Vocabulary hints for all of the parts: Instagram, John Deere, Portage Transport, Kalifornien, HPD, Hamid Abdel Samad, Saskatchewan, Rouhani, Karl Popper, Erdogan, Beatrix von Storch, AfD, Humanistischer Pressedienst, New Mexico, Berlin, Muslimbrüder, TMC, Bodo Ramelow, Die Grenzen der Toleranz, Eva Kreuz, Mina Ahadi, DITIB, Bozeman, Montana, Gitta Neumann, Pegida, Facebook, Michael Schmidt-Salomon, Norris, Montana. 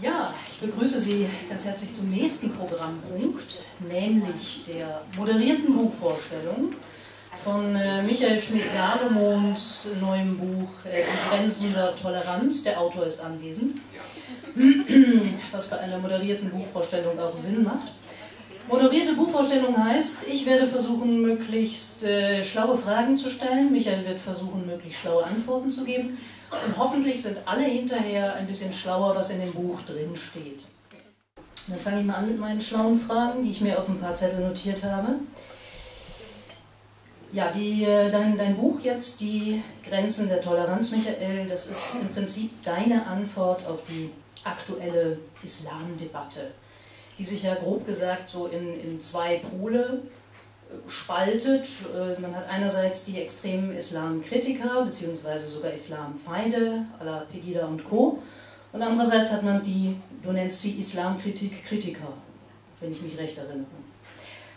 Ja, ich begrüße Sie ganz herzlich zum nächsten Programmpunkt, nämlich der moderierten Buchvorstellung von Michael Schmidt-Salomons neuem Buch Die Grenzen der Toleranz. Der Autor ist anwesend, was bei einer moderierten Buchvorstellung auch Sinn macht. Moderierte Buchvorstellung heißt, ich werde versuchen, möglichst schlaue Fragen zu stellen, Michael wird versuchen, möglichst schlaue Antworten zu geben und hoffentlich sind alle hinterher ein bisschen schlauer, was in dem Buch drin steht. Dann fange ich mal an mit meinen schlauen Fragen, die ich mir auf ein paar Zettel notiert habe. Ja, dein Buch jetzt, Die Grenzen der Toleranz, Michael, das ist im Prinzip deine Antwort auf die aktuelle Islamdebatte, die sich ja grob gesagt so in zwei Pole spaltet. Man hat einerseits die extremen Islamkritiker bzw. sogar Islamfeinde à la Pegida und Co. Und andererseits hat man die, du nennst sie Islamkritik-Kritiker, wenn ich mich recht erinnere.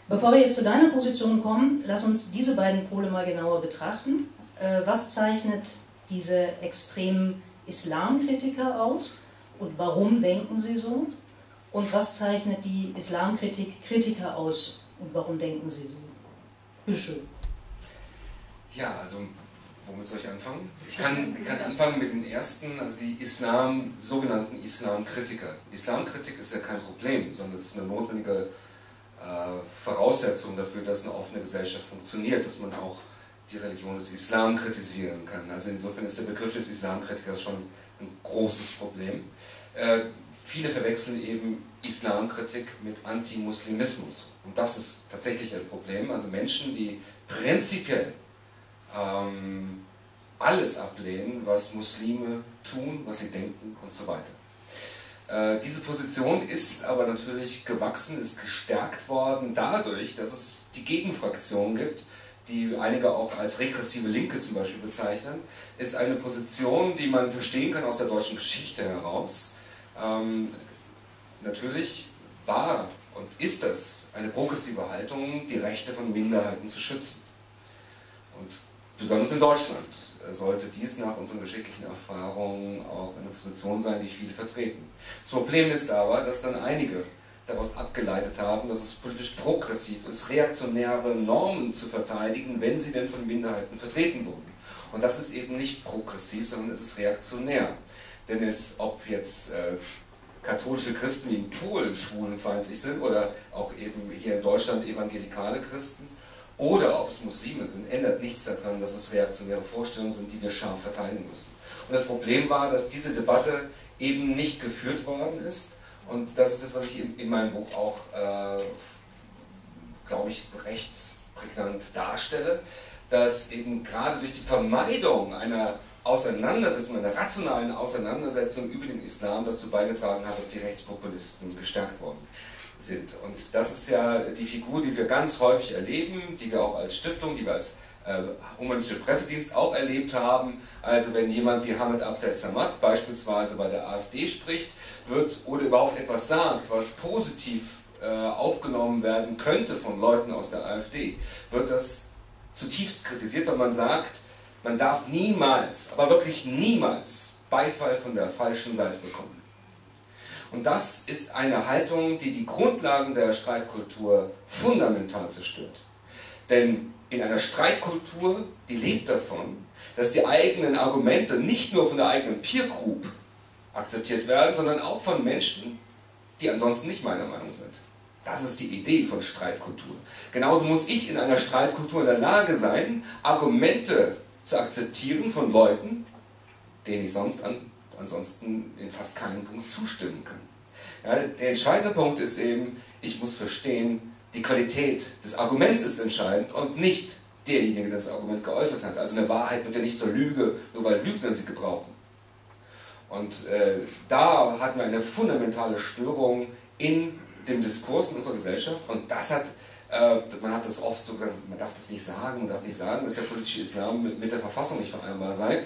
Bevor wir jetzt zu deiner Position kommen, lass uns diese beiden Pole mal genauer betrachten. Was zeichnet diese extremen Islamkritiker aus und warum denken sie so? Und was zeichnet die Islamkritik-Kritiker aus und warum denken sie so? Bitte schön. Ja, also womit soll ich anfangen? Ich kann anfangen mit den ersten, also die sogenannten Islamkritiker. Islamkritik ist ja kein Problem, sondern es ist eine notwendige Voraussetzung dafür, dass eine offene Gesellschaft funktioniert, dass man auch die Religion des Islam kritisieren kann. Also insofern ist der Begriff des Islamkritikers schon ein großes Problem. Viele verwechseln eben Islamkritik mit Antimuslimismus. Und das ist tatsächlich ein Problem. Also Menschen, die prinzipiell alles ablehnen, was Muslime tun, was sie denken und so weiter. Diese Position ist aber natürlich gewachsen, ist gestärkt worden dadurch, dass es die Gegenfraktion gibt, die einige auch als regressive Linke zum Beispiel bezeichnen, ist eine Position, die man verstehen kann aus der deutschen Geschichte heraus. Natürlich war und ist das eine progressive Haltung, die Rechte von Minderheiten zu schützen. Und besonders in Deutschland sollte dies nach unseren geschichtlichen Erfahrungen auch eine Position sein, die viele vertreten. Das Problem ist aber, dass dann einige daraus abgeleitet haben, dass es politisch progressiv ist, reaktionäre Normen zu verteidigen, wenn sie denn von Minderheiten vertreten wurden. Und das ist eben nicht progressiv, sondern es ist reaktionär. Denn es, ob jetzt katholische Christen wie in Polen schwulenfeindlich sind oder auch eben hier in Deutschland evangelikale Christen oder ob es Muslime sind, ändert nichts daran, dass es reaktionäre Vorstellungen sind, die wir scharf verteidigen müssen. Und das Problem war, dass diese Debatte eben nicht geführt worden ist. Und das ist das, was ich in meinem Buch auch, glaube ich, recht prägnant darstelle, dass eben gerade durch die Vermeidung einer Auseinandersetzung, einer rationalen Auseinandersetzung über den Islam dazu beigetragen hat, dass die Rechtspopulisten gestärkt worden sind. Und das ist ja die Figur, die wir ganz häufig erleben, die wir auch als Stiftung, die wir als Humanistischer Pressedienst auch erlebt haben. Also wenn jemand wie Hamid Abdel Samad beispielsweise bei der AfD spricht, wird oder überhaupt etwas sagt, was positiv aufgenommen werden könnte von Leuten aus der AfD, wird das zutiefst kritisiert, weil man sagt, man darf niemals, aber wirklich niemals Beifall von der falschen Seite bekommen. Und das ist eine Haltung, die die Grundlagen der Streitkultur fundamental zerstört. Denn in einer Streitkultur, die lebt davon, dass die eigenen Argumente nicht nur von der eigenen Peer Group akzeptiert werden, sondern auch von Menschen, die ansonsten nicht meiner Meinung sind. Das ist die Idee von Streitkultur. Genauso muss ich in einer Streitkultur in der Lage sein, Argumente zu akzeptieren von Leuten, denen ich sonst ansonsten in fast keinem Punkt zustimmen kann. Ja, der entscheidende Punkt ist eben, ich muss verstehen, die Qualität des Arguments ist entscheidend und nicht derjenige, der das Argument geäußert hat. Also eine Wahrheit wird ja nicht zur Lüge, nur weil Lügner sie gebrauchen. Und da hatten wir eine fundamentale Störung in dem Diskurs in unserer Gesellschaft und das hat, man hat das oft so gesagt, man darf das nicht sagen, man darf nicht sagen, dass der politische Islam mit der Verfassung nicht vereinbar sei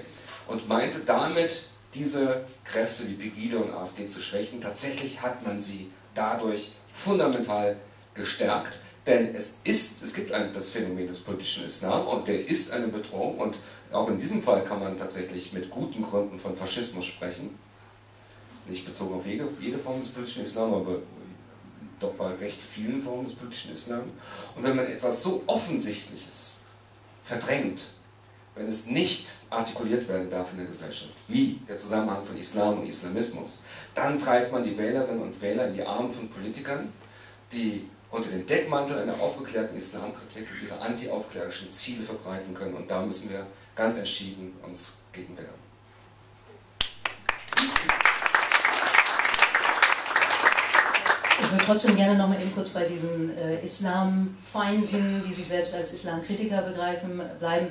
und meinte damit, diese Kräfte wie Pegida und AfD zu schwächen. Tatsächlich hat man sie dadurch fundamental gestärkt, denn es gibt das Phänomen des politischen Islam und der ist eine Bedrohung und auch in diesem Fall kann man tatsächlich mit guten Gründen von Faschismus sprechen. nicht bezogen auf jede Form des politischen Islam, aber doch bei recht vielen Formen des politischen Islam. Und wenn man etwas so Offensichtliches verdrängt, wenn es nicht artikuliert werden darf in der Gesellschaft, wie der Zusammenhang von Islam und Islamismus, dann treibt man die Wählerinnen und Wähler in die Arme von Politikern, die unter dem Deckmantel einer aufgeklärten Islamkritik ihre antiaufklärerischen Ziele verbreiten können. Und da müssen wir ganz entschieden uns gegen wehren. Ich würde trotzdem gerne noch mal eben kurz bei diesen Islamfeinden, die sich selbst als Islamkritiker begreifen, bleiben.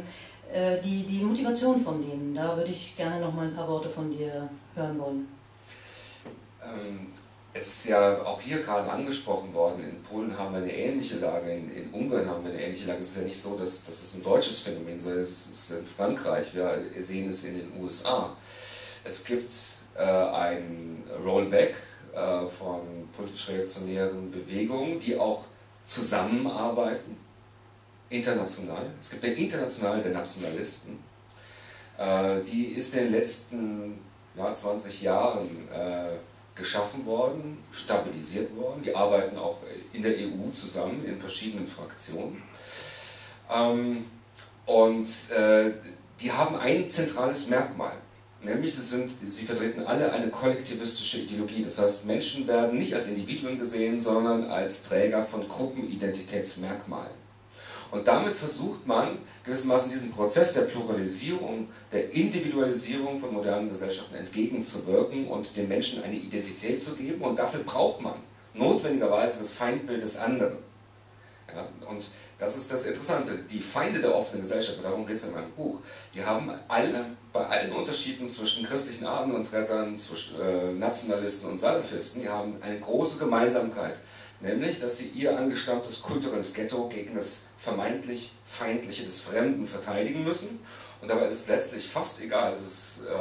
Die Motivation von denen, da würde ich gerne noch mal ein paar Worte von dir hören wollen. Es ist ja auch hier gerade angesprochen worden, in Polen haben wir eine ähnliche Lage, in Ungarn haben wir eine ähnliche Lage. Es ist ja nicht so, dass es ein deutsches Phänomen ist, sondern es ist in Frankreich, wir sehen es in den USA. Es gibt ein Rollback von politisch-reaktionären Bewegungen, die auch zusammenarbeiten, international. Es gibt eine Internationale der Nationalisten, die ist in den letzten 20 Jahren geschaffen worden, stabilisiert worden. Die arbeiten auch in der EU zusammen, in verschiedenen Fraktionen. Die haben ein zentrales Merkmal, nämlich sie vertreten alle eine kollektivistische Ideologie. Das heißt, Menschen werden nicht als Individuen gesehen, sondern als Träger von Gruppenidentitätsmerkmalen. Und damit versucht man gewissermaßen diesen Prozess der Pluralisierung, der Individualisierung von modernen Gesellschaften entgegenzuwirken und den Menschen eine Identität zu geben. Und dafür braucht man notwendigerweise das Feindbild des anderen. Ja, und das ist das Interessante. Die Feinde der offenen Gesellschaft, darum geht es in meinem Buch, die haben alle, bei allen Unterschieden zwischen christlichen Abend- und Rettern, zwischen Nationalisten und Salafisten, die haben eine große Gemeinsamkeit. Nämlich, dass sie ihr angestammtes kulturelles Ghetto gegen das vermeintlich Feindliche des Fremden verteidigen müssen. Und dabei ist es letztlich fast egal,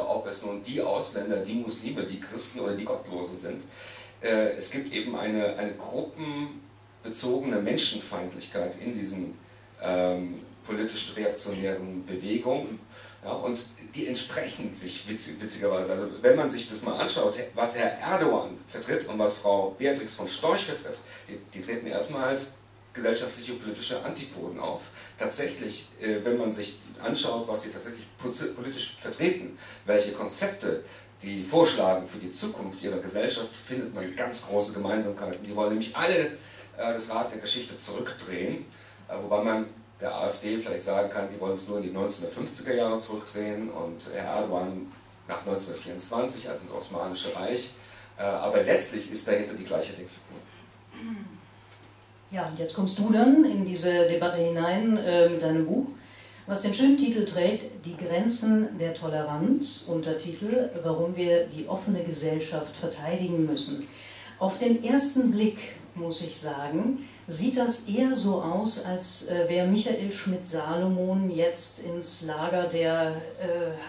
ob es nun die Ausländer, die Muslime, die Christen oder die Gottlosen sind. Es gibt eben eine gruppenbezogene Menschenfeindlichkeit in diesen politisch reaktionären Bewegungen. Ja, und die entsprechen sich witzigerweise. Also wenn man sich das mal anschaut, was Herr Erdogan vertritt und was Frau Beatrix von Storch vertritt, die treten erstmal als gesellschaftliche und politische Antipoden auf. Tatsächlich, wenn man sich anschaut, was sie tatsächlich politisch vertreten, welche Konzepte die vorschlagen für die Zukunft ihrer Gesellschaft, findet man ganz große Gemeinsamkeiten. Die wollen nämlich alle das Rad der Geschichte zurückdrehen, wobei man der AfD vielleicht sagen kann, die wollen es nur in die 1950er Jahre zurückdrehen und Herr Erdogan nach 1924, also ins Osmanische Reich. Aber letztlich ist dahinter die gleiche Denkfigur. Ja, und jetzt kommst du dann in diese Debatte hinein mit deinem Buch, was den schönen Titel trägt, Die Grenzen der Toleranz, Untertitel, warum wir die offene Gesellschaft verteidigen müssen. Auf den ersten Blick, muss ich sagen, sieht das eher so aus, als wäre Michael Schmidt-Salomon jetzt ins Lager der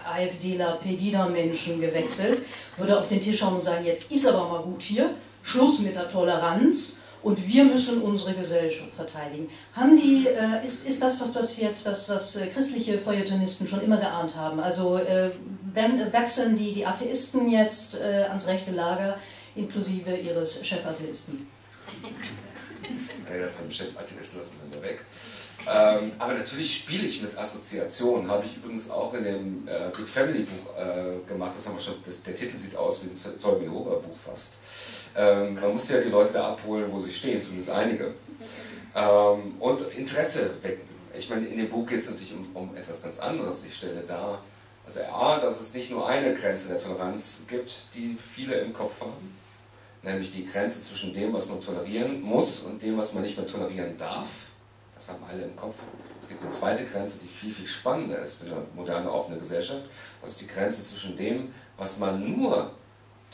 AfDler Pegida-Menschen gewechselt, würde auf den Tisch schauen und sagen, jetzt ist aber mal gut hier, Schluss mit der Toleranz und wir müssen unsere Gesellschaft verteidigen. Haben die, ist das was passiert, was christliche Feuilletonisten schon immer geahnt haben? Also wechseln die Atheisten jetzt ans rechte Lager, inklusive ihres Chefatheisten? Das mit dem Chefatheisten lassen wir weg. Aber natürlich spiele ich mit Assoziationen, habe ich übrigens auch in dem Big Family Buch gemacht, das haben wir schon, der Titel sieht aus wie ein Zeugen Jehovas Buch fast. Man muss ja die Leute da abholen, wo sie stehen, zumindest einige. Und Interesse wecken. Ich meine, in dem Buch geht es natürlich um etwas ganz anderes. Ich stelle da, also A, dass es nicht nur eine Grenze der Toleranz gibt, die viele im Kopf haben. Nämlich die Grenze zwischen dem, was man tolerieren muss und dem, was man nicht mehr tolerieren darf. Das haben alle im Kopf. Es gibt eine zweite Grenze, die viel, viel spannender ist für eine moderne, offene Gesellschaft. Das ist die Grenze zwischen dem, was man nur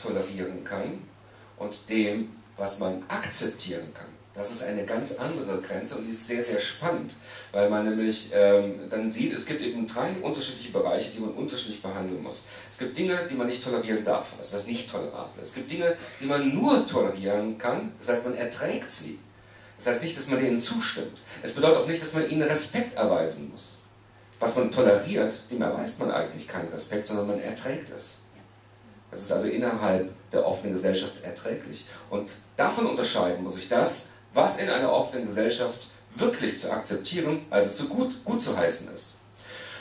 tolerieren kann und dem, was man akzeptieren kann. Das ist eine ganz andere Grenze und die ist sehr, sehr spannend, weil man nämlich dann sieht, es gibt eben drei unterschiedliche Bereiche, die man unterschiedlich behandeln muss. Es gibt Dinge, die man nicht tolerieren darf, also das Nicht-Tolerable. Es gibt Dinge, die man nur tolerieren kann, das heißt, man erträgt sie. Das heißt nicht, dass man denen zustimmt. Es bedeutet auch nicht, dass man ihnen Respekt erweisen muss. Was man toleriert, dem erweist man eigentlich keinen Respekt, sondern man erträgt es. Das ist also innerhalb der offenen Gesellschaft erträglich. Und davon unterscheiden muss ich das, was in einer offenen Gesellschaft wirklich zu akzeptieren, also zu gut zu heißen ist.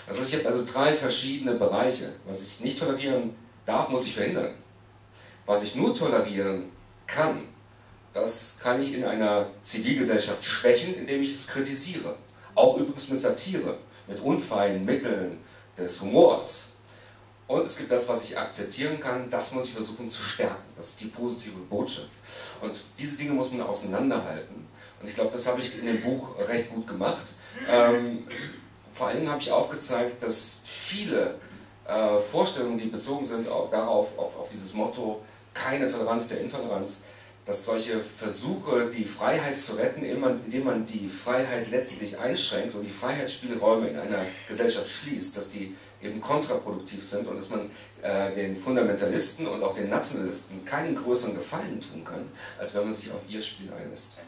Das heißt, ich habe also drei verschiedene Bereiche. Was ich nicht tolerieren darf, muss ich verhindern. Was ich nur tolerieren kann, das kann ich in einer Zivilgesellschaft schwächen, indem ich es kritisiere. Auch übrigens mit Satire, mit unfeinen Mitteln des Humors. Und es gibt das, was ich akzeptieren kann, das muss ich versuchen zu stärken. Das ist die positive Botschaft. Und diese Dinge muss man auseinanderhalten. Und ich glaube, das habe ich in dem Buch recht gut gemacht. Vor allen Dingen habe ich aufgezeigt, dass viele Vorstellungen, die bezogen sind auch darauf, auf dieses Motto, keine Toleranz der Intoleranz, dass solche Versuche, die Freiheit zu retten, indem man die Freiheit letztlich einschränkt und die Freiheitsspielräume in einer Gesellschaft schließt, dass die eben kontraproduktiv sind und dass man den Fundamentalisten und auch den Nationalisten keinen größeren Gefallen tun kann, als wenn man sich auf ihr Spiel einlässt.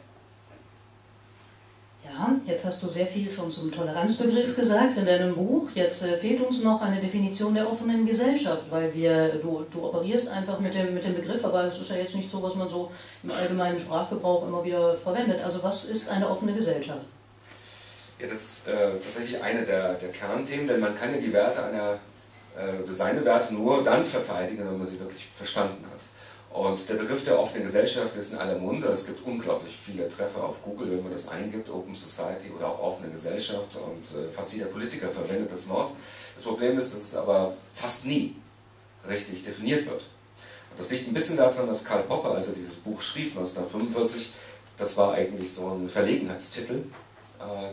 Ja, jetzt hast du sehr viel schon zum Toleranzbegriff gesagt in deinem Buch. Jetzt fehlt uns noch eine Definition der offenen Gesellschaft, weil du operierst einfach mit dem Begriff, aber es ist ja jetzt nicht so, was man so im allgemeinen Sprachgebrauch immer wieder verwendet. Also was ist eine offene Gesellschaft? Ja, das ist tatsächlich eine der Kernthemen, denn man kann ja die Werte seine Werte nur dann verteidigen, wenn man sie wirklich verstanden hat. Und der Begriff der offenen Gesellschaft ist in aller Munde. Es gibt unglaublich viele Treffer auf Google, wenn man das eingibt, Open Society oder auch offene Gesellschaft. Und fast jeder Politiker verwendet das Wort. Das Problem ist, dass es aber fast nie richtig definiert wird. Und das liegt ein bisschen daran, dass Karl Popper, als er dieses Buch schrieb, 1945, das war eigentlich so ein Verlegenheitstitel,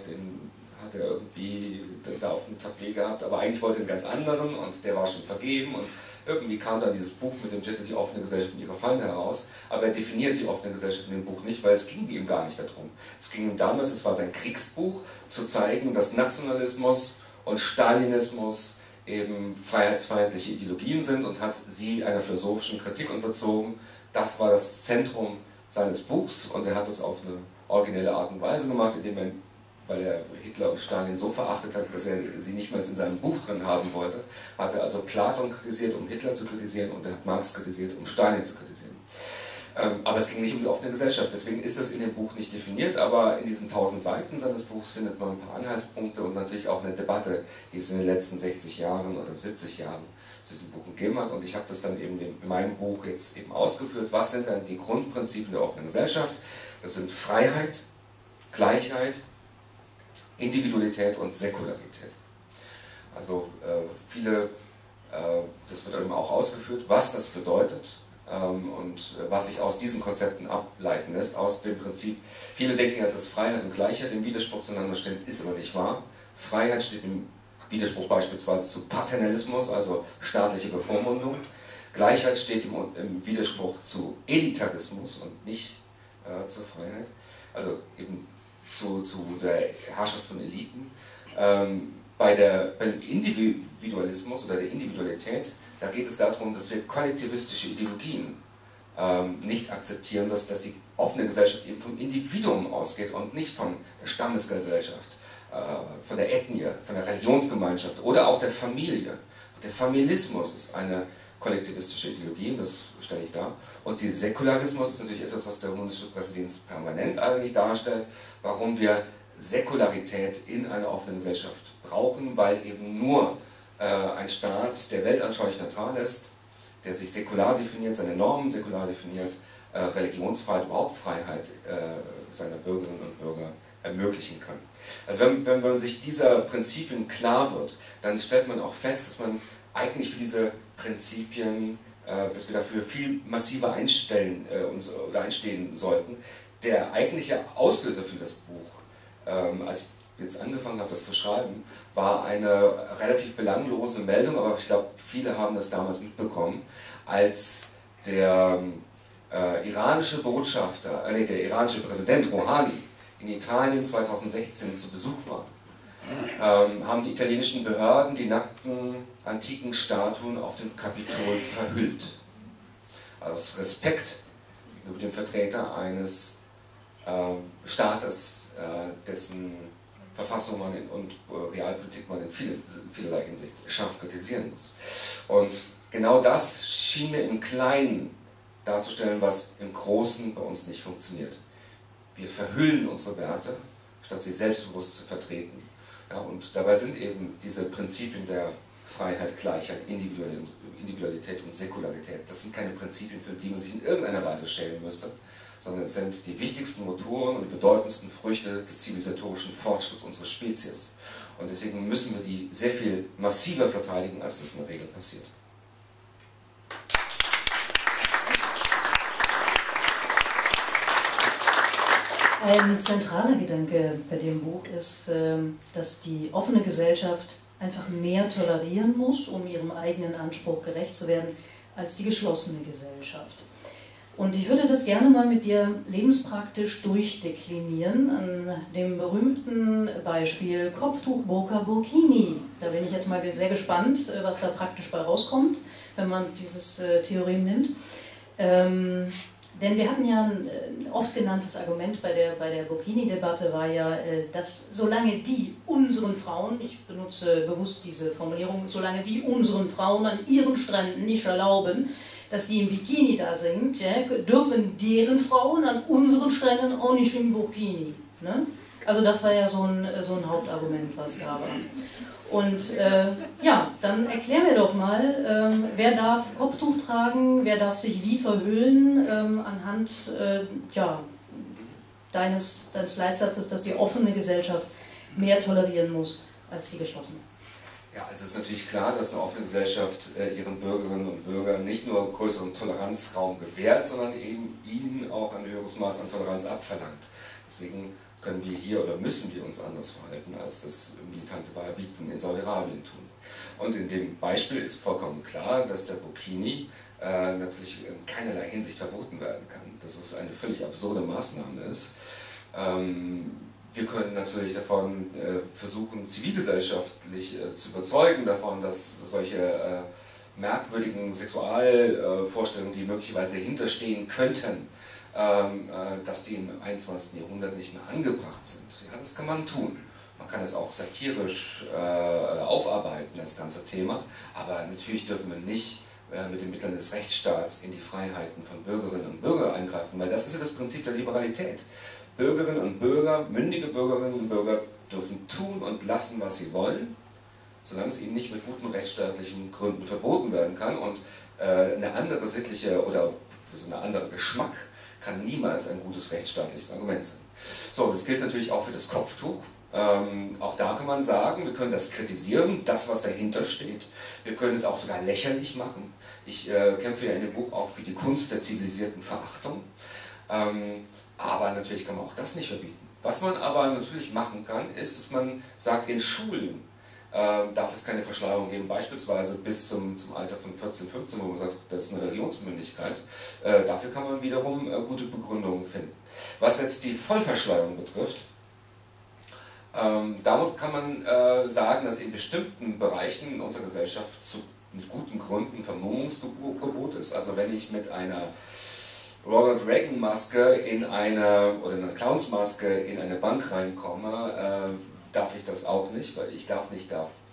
den hat er irgendwie da auf dem Tapet gehabt, aber eigentlich wollte er einen ganz anderen und der war schon vergeben und irgendwie kam dann dieses Buch mit dem Titel Die offene Gesellschaft und ihre Feinde heraus, aber er definiert die offene Gesellschaft in dem Buch nicht, weil es ging ihm gar nicht darum. Es ging ihm damals, es war sein Kriegsbuch, zu zeigen, dass Nationalismus und Stalinismus eben freiheitsfeindliche Ideologien sind und hat sie einer philosophischen Kritik unterzogen. Das war das Zentrum seines Buchs und er hat das auf eine originelle Art und Weise gemacht, indem er, weil er Hitler und Stalin so verachtet hat, dass er sie nicht mal in seinem Buch drin haben wollte, hat er also Platon kritisiert, um Hitler zu kritisieren, und er hat Marx kritisiert, um Stalin zu kritisieren. Aber es ging nicht um die offene Gesellschaft, deswegen ist das in dem Buch nicht definiert, aber in diesen 1000 Seiten seines Buchs findet man ein paar Anhaltspunkte und natürlich auch eine Debatte, die es in den letzten 60 Jahren oder 70 Jahren zu diesem Buch gegeben hat. Und ich habe das dann eben in meinem Buch jetzt eben ausgeführt. Was sind dann die Grundprinzipien der offenen Gesellschaft? Das sind Freiheit, Gleichheit, Individualität und Säkularität. Also das wird eben auch ausgeführt, was das bedeutet und was sich aus diesen Konzepten ableiten lässt, aus dem Prinzip. Viele denken ja, dass Freiheit und Gleichheit im Widerspruch zueinander stehen, ist aber nicht wahr. Freiheit steht im Widerspruch beispielsweise zu Paternalismus, also staatliche Bevormundung. Gleichheit steht im Widerspruch zu Elitarismus und nicht zur Freiheit. Also eben zu der Herrschaft von Eliten. Beim Individualismus oder der Individualität, da geht es darum, dass wir kollektivistische Ideologien nicht akzeptieren, dass die offene Gesellschaft eben vom Individuum ausgeht und nicht von der Stammesgesellschaft, von der Ethnie, von der Religionsgemeinschaft oder auch der Familie. Der Familismus ist eine kollektivistische Ideologien, das stelle ich dar. Und der Säkularismus ist natürlich etwas, was der Humanistische Pressedienst permanent eigentlich darstellt, warum wir Säkularität in einer offenen Gesellschaft brauchen, weil eben nur ein Staat, der weltanschaulich neutral ist, der sich säkular definiert, seine Normen säkular definiert, Religionsfreiheit, überhaupt Freiheit seiner Bürgerinnen und Bürger ermöglichen kann. Also wenn man sich dieser Prinzipien klar wird, dann stellt man auch fest, dass man eigentlich für diese Prinzipien, dass wir dafür viel massiver einstehen sollten. Der eigentliche Auslöser für das Buch, als ich jetzt angefangen habe, das zu schreiben, war eine relativ belanglose Meldung, aber ich glaube, viele haben das damals mitbekommen, als der der iranische Präsident Rouhani in Italien 2016 zu Besuch war. Haben die italienischen Behörden die nackten antiken Statuen auf dem Kapitol verhüllt. Aus Respekt gegenüber dem Vertreter eines Staates, dessen Verfassung und Realpolitik man in vielerlei Hinsicht scharf kritisieren muss. Und genau das schien mir im Kleinen darzustellen, was im Großen bei uns nicht funktioniert. Wir verhüllen unsere Werte, statt sie selbstbewusst zu vertreten. Ja, und dabei sind eben diese Prinzipien der Freiheit, Gleichheit, Individualität und Säkularität, das sind keine Prinzipien, für die man sich in irgendeiner Weise schämen müsste, sondern es sind die wichtigsten Motoren und die bedeutendsten Früchte des zivilisatorischen Fortschritts unserer Spezies. Und deswegen müssen wir die sehr viel massiver verteidigen, als das in der Regel passiert. Ein zentraler Gedanke bei dem Buch ist, dass die offene Gesellschaft einfach mehr tolerieren muss, um ihrem eigenen Anspruch gerecht zu werden, als die geschlossene Gesellschaft. Und ich würde das gerne mal mit dir lebenspraktisch durchdeklinieren an dem berühmten Beispiel Kopftuch, Burka, Burkini. Da bin ich jetzt mal sehr gespannt, was da praktisch bei rauskommt, wenn man dieses Theorem nimmt. Denn wir hatten ja ein oft genanntes Argument bei der Burkini-Debatte war ja, dass solange die unseren Frauen, ich benutze bewusst diese Formulierung, solange die unseren Frauen an ihren Stränden nicht erlauben, dass die im Bikini da sind, ja, dürfen deren Frauen an unseren Stränden auch nicht im Burkini. Ne? Also das war ja so ein Hauptargument, was da war. Und ja, dann erklär mir doch mal, wer darf Kopftuch tragen, wer darf sich wie verhüllen, anhand ja, deines Leitsatzes, dass die offene Gesellschaft mehr tolerieren muss als die geschlossene. Ja, also es ist natürlich klar, dass eine offene Gesellschaft ihren Bürgerinnen und Bürgern nicht nur größeren Toleranzraum gewährt, sondern eben ihnen auch ein höheres Maß an Toleranz abverlangt. Deswegen können wir hier oder müssen wir uns anders verhalten, als das militante Wahabiten in Saudi-Arabien tun. Und in dem Beispiel ist vollkommen klar, dass der Burkini natürlich in keinerlei Hinsicht verboten werden kann. Dass es eine völlig absurde Maßnahme ist. Wir können natürlich davon versuchen, zivilgesellschaftlich zu überzeugen davon, dass solche merkwürdigen Sexualvorstellungen, die möglicherweise dahinter stehen könnten, dass die im 21. Jahrhundert nicht mehr angebracht sind. Ja, das kann man tun. Man kann es auch satirisch aufarbeiten, das ganze Thema, aber natürlich dürfen wir nicht mit den Mitteln des Rechtsstaats in die Freiheiten von Bürgerinnen und Bürgern eingreifen, weil das ist ja das Prinzip der Liberalität. Bürgerinnen und Bürger, mündige Bürgerinnen und Bürger dürfen tun und lassen, was sie wollen, solange es ihnen nicht mit guten rechtsstaatlichen Gründen verboten werden kann. Und eine andere sittliche oder so ein anderer Geschmack kann niemals ein gutes rechtsstaatliches Argument sein. So, und das gilt natürlich auch für das Kopftuch. Auch da kann man sagen, wir können das kritisieren, das was dahinter steht. Wir können es auch sogar lächerlich machen. Ich kämpfe ja in dem Buch auch für die Kunst der zivilisierten Verachtung. Aber natürlich kann man auch das nicht verbieten. Was man aber natürlich machen kann, ist, dass man sagt, in Schulen darf es keine Verschleierung geben, beispielsweise bis zum Alter von 14, 15, wo man sagt, das ist eine Religionsmündigkeit. Dafür kann man wiederum gute Begründungen finden. Was jetzt die Vollverschleierung betrifft, damit kann man sagen, dass in bestimmten Bereichen in unserer Gesellschaft mit guten Gründen Vermummungsgebot ist. Also wenn ich mit einer Ronald Reagan Maske oder eine Clownsmaske in eine Bank reinkomme, darf ich das auch nicht, weil ich darf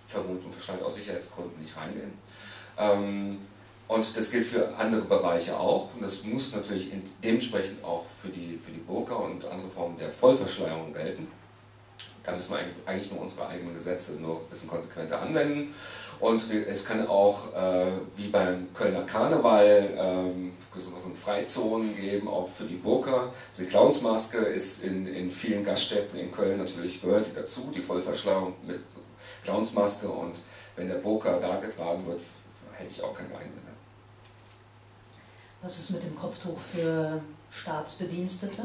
vermummt und verschleiert aus Sicherheitsgründen nicht reingehen. Und das gilt für andere Bereiche auch und das muss natürlich dementsprechend auch für die Burka und andere Formen der Vollverschleierung gelten. Da müssen wir eigentlich nur unsere eigenen Gesetze nur ein bisschen konsequenter anwenden. Und es kann auch, wie beim Kölner Karneval, so Freizonen geben, auch für die Burka. Also die Clownsmaske ist in vielen Gaststätten in Köln natürlich, gehört dazu, die Vollverschleierung mit Clownsmaske. Und wenn der Burka da getragen wird, hätte ich auch keine Einwände. Was ist mit dem Kopftuch für Staatsbedienstete?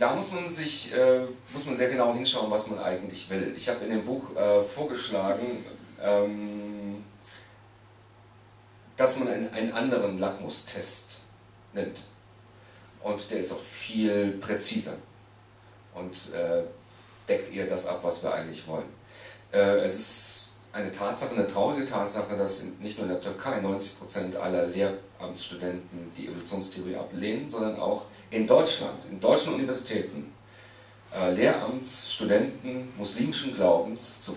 Da muss man sehr genau hinschauen, was man eigentlich will. Ich habe in dem Buch vorgeschlagen, dass man einen anderen Lackmustest nimmt. Und der ist auch viel präziser und deckt eher das ab, was wir eigentlich wollen. Es ist eine Tatsache, eine traurige Tatsache, dass nicht nur in der Türkei 90% aller Lehramtsstudenten die Evolutionstheorie ablehnen, sondern auch in Deutschland, in deutschen Universitäten, Lehramtsstudenten muslimischen Glaubens zu 55%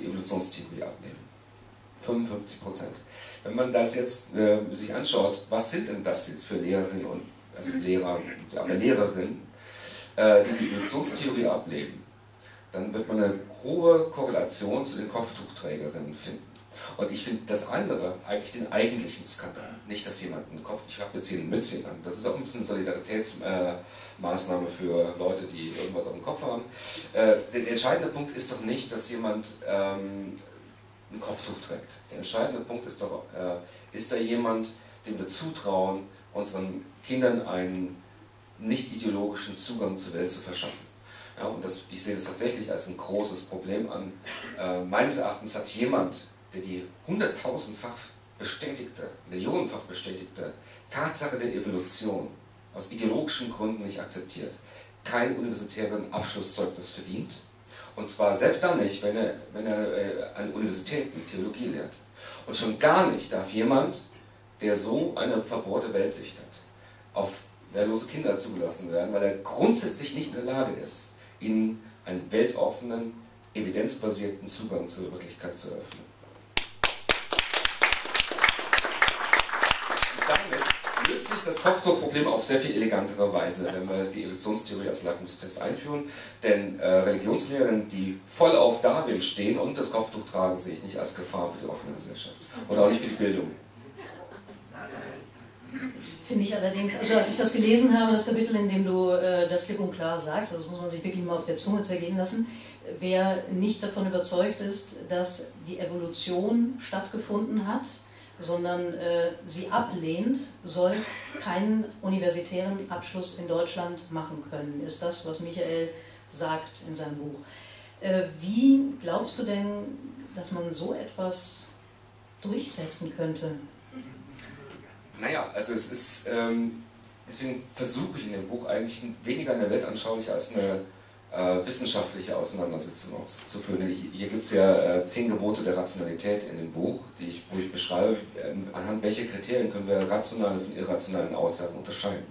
die Evolutionstheorie abnehmen. 55%. Wenn man das jetzt sich anschaut, was sind denn das jetzt für Lehrerinnen und also Lehrer, aber Lehrerinnen, die die Evolutionstheorie ablehnen, dann wird man eine hohe Korrelation zu den Kopftuchträgerinnen finden. Und ich finde das andere eigentlich den eigentlichen Skandal. Nicht, dass jemand einen Kopf, ich habe jetzt hier ein Mützchen an, das ist auch ein bisschen Solidaritätsmaßnahme für Leute, die irgendwas auf dem Kopf haben. Der entscheidende Punkt ist doch nicht, dass jemand ein Kopftuch trägt. Der entscheidende Punkt ist doch, ist da jemand, dem wir zutrauen, unseren Kindern einen nicht ideologischen Zugang zur Welt zu verschaffen. Ja, und das, ich sehe das tatsächlich als ein großes Problem an. Meines Erachtens hat jemand, der die hunderttausendfach bestätigte, millionenfach bestätigte Tatsache der Evolution aus ideologischen Gründen nicht akzeptiert, keinen universitären Abschlusszeugnis verdient. Und zwar selbst dann nicht, wenn er an Universitäten Theologie lehrt. Und schon gar nicht darf jemand, der so eine verbohrte Weltsicht hat, auf wehrlose Kinder zugelassen werden, weil er grundsätzlich nicht in der Lage ist, ihnen einen weltoffenen, evidenzbasierten Zugang zur Wirklichkeit zu eröffnen. Damit löst sich das Kopftuchproblem auf sehr viel elegantere Weise, wenn wir die Evolutionstheorie als Lackmustest einführen. Denn Religionslehrerinnen, die voll auf Darwin stehen und das Kopftuch tragen, sehe ich nicht als Gefahr für die offene Gesellschaft. Und auch nicht für die Bildung. Finde ich allerdings, also als ich das gelesen habe, das Kapitel, in dem du das klipp und klar sagst, also das muss man sich wirklich mal auf der Zunge zergehen lassen, wer nicht davon überzeugt ist, dass die Evolution stattgefunden hat, sondern sie ablehnt, soll keinen universitären Abschluss in Deutschland machen können, ist das, was Michael sagt in seinem Buch. Wie glaubst du denn, dass man so etwas durchsetzen könnte? Naja, also es ist, deswegen versuche ich in dem Buch eigentlich weniger eine weltanschauliche als eine wissenschaftliche Auseinandersetzung auszuführen. Hier gibt es ja 10 Gebote der Rationalität in dem Buch, wo ich beschreibe, anhand welcher Kriterien können wir rationale von irrationalen Aussagen unterscheiden.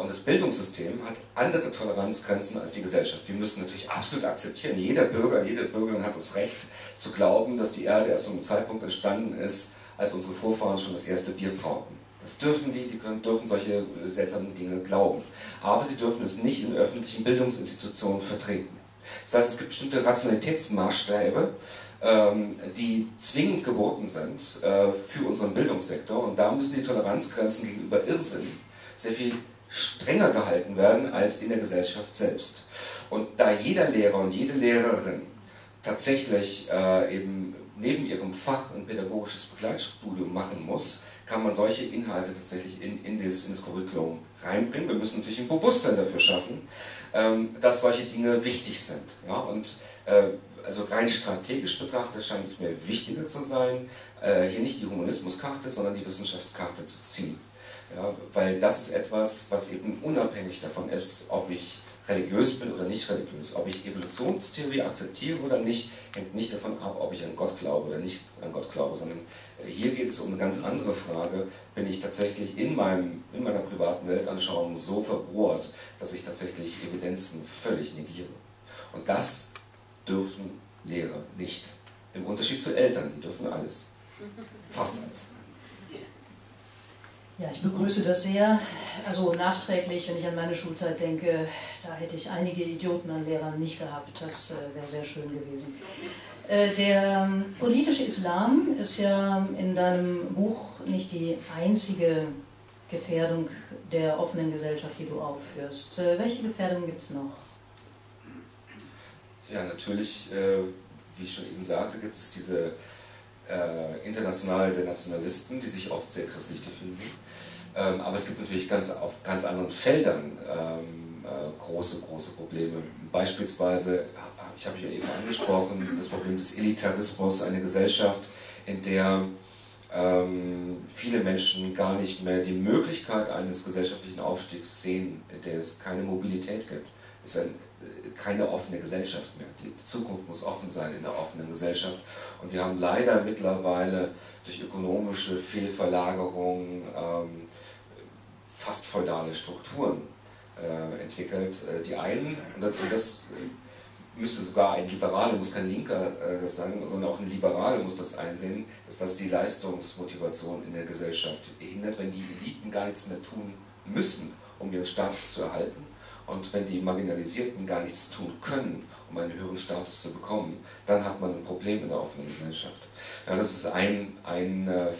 Und das Bildungssystem hat andere Toleranzgrenzen als die Gesellschaft. Wir müssen natürlich absolut akzeptieren, jeder Bürger, jede Bürgerin hat das Recht zu glauben, dass die Erde erst zu einem Zeitpunkt entstanden ist, als unsere Vorfahren schon das erste Bier brauten. Das dürfen die dürfen solche seltsamen Dinge glauben. Aber sie dürfen es nicht in öffentlichen Bildungsinstitutionen vertreten. Das heißt, es gibt bestimmte Rationalitätsmaßstäbe, die zwingend geboten sind für unseren Bildungssektor. Und da müssen die Toleranzgrenzen gegenüber Irrsinn sehr viel strenger gehalten werden als in der Gesellschaft selbst. Und da jeder Lehrer und jede Lehrerin tatsächlich eben neben ihrem Fach ein pädagogisches Begleitstudium machen muss, kann man solche Inhalte tatsächlich in das Curriculum reinbringen. Wir müssen natürlich ein Bewusstsein dafür schaffen, dass solche Dinge wichtig sind. Ja? Und also rein strategisch betrachtet scheint es mir wichtiger zu sein, hier nicht die Humanismuskarte, sondern die Wissenschaftskarte zu ziehen. Ja? Weil das ist etwas, was eben unabhängig davon ist, ob ich religiös bin oder nicht religiös. Ob ich Evolutionstheorie akzeptiere oder nicht, hängt nicht davon ab, ob ich an Gott glaube oder nicht an Gott glaube, sondern hier geht es um eine ganz andere Frage. Bin ich tatsächlich in meiner privaten Weltanschauung so verbohrt, dass ich tatsächlich Evidenzen völlig negiere? Und das dürfen Lehrer nicht. Im Unterschied zu Eltern, die dürfen alles. Fast alles. Ja, ich begrüße das sehr. Also nachträglich, wenn ich an meine Schulzeit denke, da hätte ich einige Idioten an Lehrern nicht gehabt. Das wäre sehr schön gewesen. Der politische Islam ist ja in deinem Buch nicht die einzige Gefährdung der offenen Gesellschaft, die du aufführst. Welche Gefährdungen gibt es noch? Ja, natürlich, wie ich schon eben sagte, gibt es diese international der Nationalisten, die sich oft sehr christlich definieren. Aber es gibt natürlich auf ganz anderen Feldern große Probleme. Beispielsweise, ich habe ja eben angesprochen, das Problem des Elitarismus, eine Gesellschaft, in der viele Menschen gar nicht mehr die Möglichkeit eines gesellschaftlichen Aufstiegs sehen, in der es keine Mobilität gibt. Es ist keine offene Gesellschaft mehr. Die Zukunft muss offen sein in der offenen Gesellschaft. Und wir haben leider mittlerweile durch ökonomische Fehlverlagerungen fast feudale Strukturen, entwickelt. Die einen, und das müsste sogar ein Liberaler, muss kein Linker das sagen, sondern auch ein Liberaler muss das einsehen, dass das die Leistungsmotivation in der Gesellschaft hindert, wenn die Eliten gar nichts mehr tun müssen, um ihren Status zu erhalten, und wenn die Marginalisierten gar nichts tun können, um einen höheren Status zu bekommen, dann hat man ein Problem in der offenen Gesellschaft. Ja, das ist ein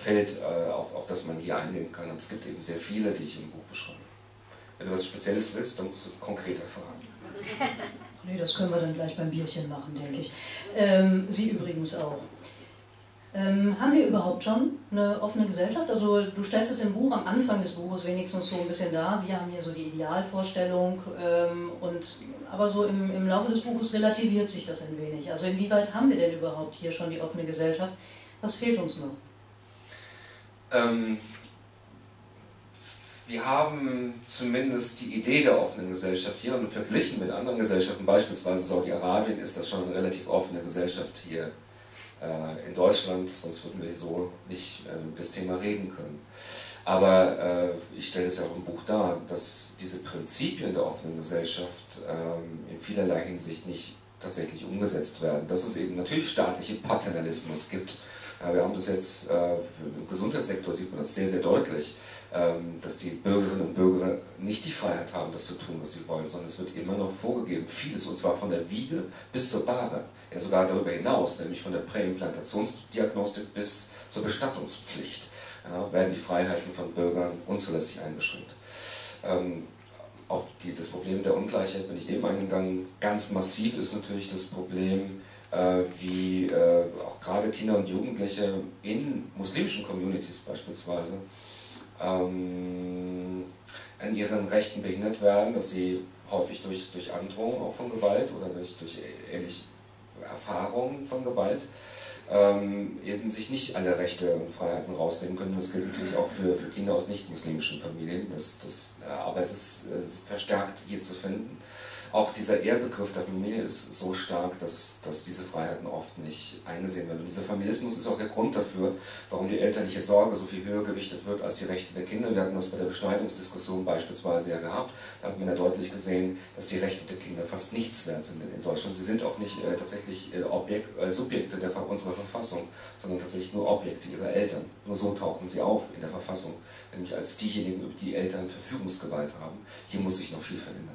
Feld, auf das man hier eingehen kann, aber es gibt eben sehr viele, die ich im Buch beschreibe. Wenn du was Spezielles willst, dann musst du konkreter fragen. Nee, das können wir dann gleich beim Bierchen machen, denke ich. Sie übrigens auch. Haben wir überhaupt schon eine offene Gesellschaft? Also du stellst es im Buch, am Anfang des Buches wenigstens so ein bisschen dar. Wir haben hier so die Idealvorstellung, aber so im Laufe des Buches relativiert sich das ein wenig. Also inwieweit haben wir denn überhaupt hier schon die offene Gesellschaft? Was fehlt uns noch? Wir haben zumindest die Idee der offenen Gesellschaft hier, und verglichen mit anderen Gesellschaften, beispielsweise Saudi-Arabien, ist das schon eine relativ offene Gesellschaft hier in Deutschland, sonst würden wir so nicht über das Thema reden können. Aber ich stelle es ja auch im Buch dar, dass diese Prinzipien der offenen Gesellschaft in vielerlei Hinsicht nicht tatsächlich umgesetzt werden. Dass es eben natürlich staatlichen Paternalismus gibt. Wir haben das jetzt im Gesundheitssektor, sieht man das sehr, sehr deutlich, dass die Bürgerinnen und Bürger nicht die Freiheit haben, das zu tun, was sie wollen, sondern es wird immer noch vorgegeben, vieles, und zwar von der Wiege bis zur Bahre, ja sogar darüber hinaus, nämlich von der Präimplantationsdiagnostik bis zur Bestattungspflicht, ja, werden die Freiheiten von Bürgern unzulässig eingeschränkt. Auf das Problem der Ungleichheit bin ich eben eingegangen. Ganz massiv ist natürlich das Problem, wie auch gerade Kinder und Jugendliche in muslimischen Communities beispielsweise an ihren Rechten behindert werden, dass sie häufig durch Androhung auch von Gewalt oder durch ähnliche Erfahrungen von Gewalt eben sich nicht alle Rechte und Freiheiten rausnehmen können. Das gilt natürlich auch für Kinder aus nicht-muslimischen Familien, aber es ist verstärkt hier zu finden. Auch dieser Ehrbegriff der Familie ist so stark, dass diese Freiheiten oft nicht eingesehen werden. Und dieser Familismus ist auch der Grund dafür, warum die elterliche Sorge so viel höher gewichtet wird als die Rechte der Kinder. Wir hatten das bei der Beschneidungsdiskussion beispielsweise ja gehabt. Da hat man ja deutlich gesehen, dass die Rechte der Kinder fast nichts wert sind in Deutschland. Sie sind auch nicht tatsächlich Subjekte unserer Verfassung, sondern tatsächlich nur Objekte ihrer Eltern. Nur so tauchen sie auf in der Verfassung, nämlich als diejenigen, über die Eltern Verfügungsgewalt haben. Hier muss sich noch viel verändern.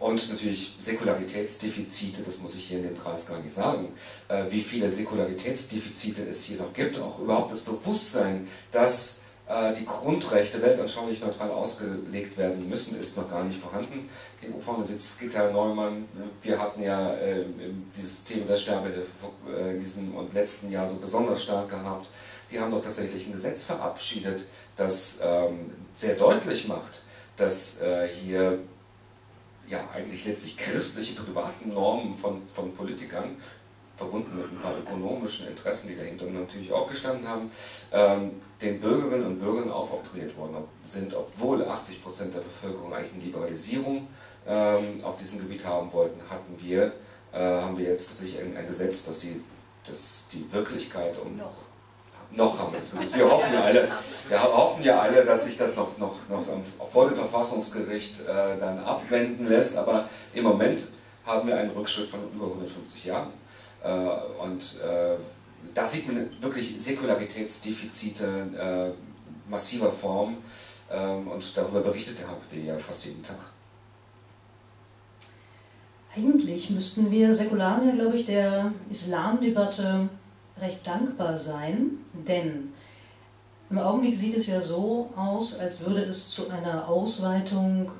Und natürlich Säkularitätsdefizite, das muss ich hier in dem Kreis gar nicht sagen, wie viele Säkularitätsdefizite es hier noch gibt, auch überhaupt das Bewusstsein, dass die Grundrechte weltanschaulich neutral ausgelegt werden müssen, ist noch gar nicht vorhanden. Hier vorne sitzt Gitta Neumann, wir hatten ja dieses Thema der Sterbehilfe in diesem und letzten Jahr so besonders stark gehabt. Die haben doch tatsächlich ein Gesetz verabschiedet, das sehr deutlich macht, dass hier ja eigentlich letztlich christliche, privaten Normen von Politikern, verbunden mit ein paar ökonomischen Interessen, die dahinter natürlich auch gestanden haben, den Bürgerinnen und Bürgern aufoktroyiert worden sind, obwohl 80% der Bevölkerung eigentlich eine Liberalisierung auf diesem Gebiet haben wollten, haben wir jetzt tatsächlich ein Gesetz, dass die Wirklichkeit Noch haben wir das Gesetz. Wir hoffen ja alle, dass sich das noch vor dem Verfassungsgericht dann abwenden lässt, aber im Moment haben wir einen Rückschritt von über 150 Jahren. Da sieht man wirklich Säkularitätsdefizite massiver Form, und darüber berichtet der HPD ja fast jeden Tag. Eigentlich müssten wir Säkularen, glaube ich, der Islamdebatte recht dankbar sein, denn im Augenblick sieht es ja so aus, als würde es zu einer Ausweitung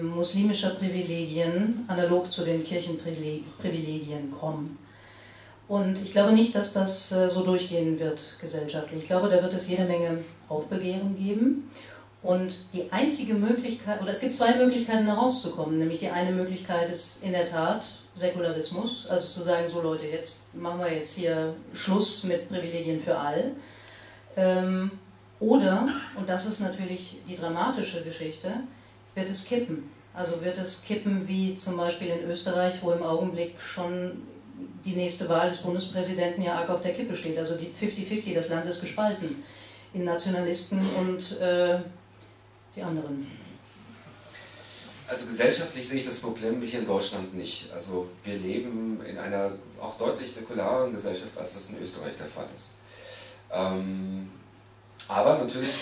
muslimischer Privilegien, analog zu den Kirchenprivilegien, kommen. Und ich glaube nicht, dass das so durchgehen wird gesellschaftlich. Ich glaube, da wird es jede Menge Aufbegehren geben. Und die einzige Möglichkeit, oder es gibt zwei Möglichkeiten, da rauszukommen. Nämlich die eine Möglichkeit ist in der Tat Säkularismus, also zu sagen, so Leute, jetzt machen wir jetzt hier Schluss mit Privilegien für all. Oder, und das ist natürlich die dramatische Geschichte, wird es kippen. Also wird es kippen wie zum Beispiel in Österreich, wo im Augenblick schon die nächste Wahl des Bundespräsidenten ja arg auf der Kippe steht. Also die 50-50, das Land ist gespalten in Nationalisten und die anderen. Also gesellschaftlich sehe ich das Problem hier in Deutschland nicht. Also wir leben in einer auch deutlich säkularen Gesellschaft, als das in Österreich der Fall ist. Aber natürlich,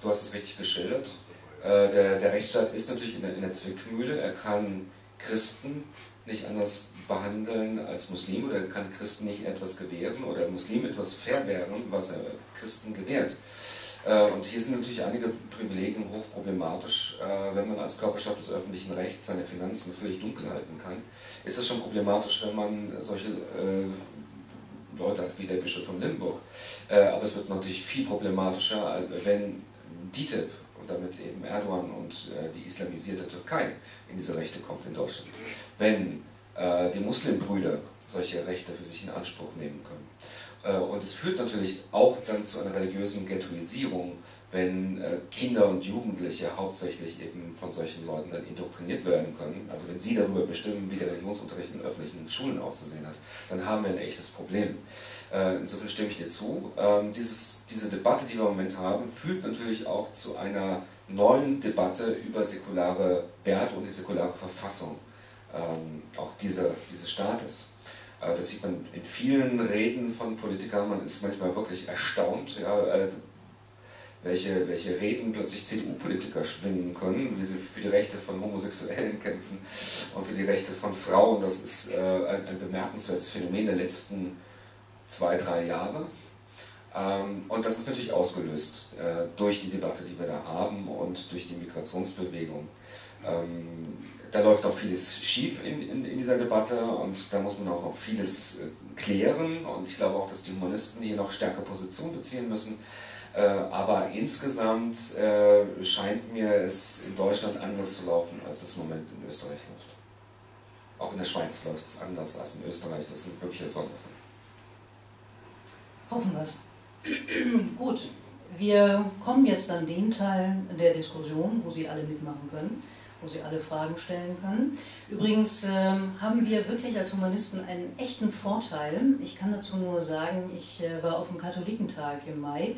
du hast es richtig geschildert, der Rechtsstaat ist natürlich in der Zwickmühle. Er kann Christen nicht anders behandeln als Muslime, oder er kann Christen nicht etwas gewähren oder Muslimen etwas verwehren, was er Christen gewährt. Und hier sind natürlich einige Privilegien hochproblematisch. Wenn man als Körperschaft des öffentlichen Rechts seine Finanzen völlig dunkel halten kann, ist das schon problematisch, wenn man solche Leute hat wie der Bischof von Limburg. Aber es wird natürlich viel problematischer, wenn DITIB und damit eben Erdogan und die islamisierte Türkei in diese Rechte kommt in Deutschland. Wenn die Muslimbrüder solche Rechte für sich in Anspruch nehmen können. Und es führt natürlich auch dann zu einer religiösen Ghettoisierung, wenn Kinder und Jugendliche hauptsächlich eben von solchen Leuten dann indoktriniert werden können. Also wenn sie darüber bestimmen, wie der Religionsunterricht in öffentlichen Schulen auszusehen hat, dann haben wir ein echtes Problem. Insofern stimme ich dir zu. Diese Debatte, die wir im Moment haben, führt natürlich auch zu einer neuen Debatte über säkulare Werte und die säkulare Verfassung auch dieses Staates. Das sieht man in vielen Reden von Politikern, man ist manchmal wirklich erstaunt, ja, welche Reden plötzlich CDU-Politiker schwingen können, wie sie für die Rechte von Homosexuellen kämpfen und für die Rechte von Frauen. Das ist ein bemerkenswertes Phänomen der letzten 2, 3 Jahre. Und das ist natürlich ausgelöst durch die Debatte, die wir da haben und durch die Migrationsbewegung. Da läuft noch vieles schief in dieser Debatte und da muss man auch noch vieles klären, und ich glaube auch, dass die Humanisten hier noch stärker Position beziehen müssen. Aber insgesamt scheint mir es in Deutschland anders zu laufen, als es im Moment in Österreich läuft. Auch in der Schweiz läuft es anders als in Österreich, das ist wirklich ein Sonderfall. Hoffen wir es. Gut, wir kommen jetzt an den Teil der Diskussion, wo Sie alle mitmachen können, wo Sie alle Fragen stellen können. Übrigens haben wir wirklich als Humanisten einen echten Vorteil. Ich kann dazu nur sagen, ich war auf dem Katholikentag im Mai.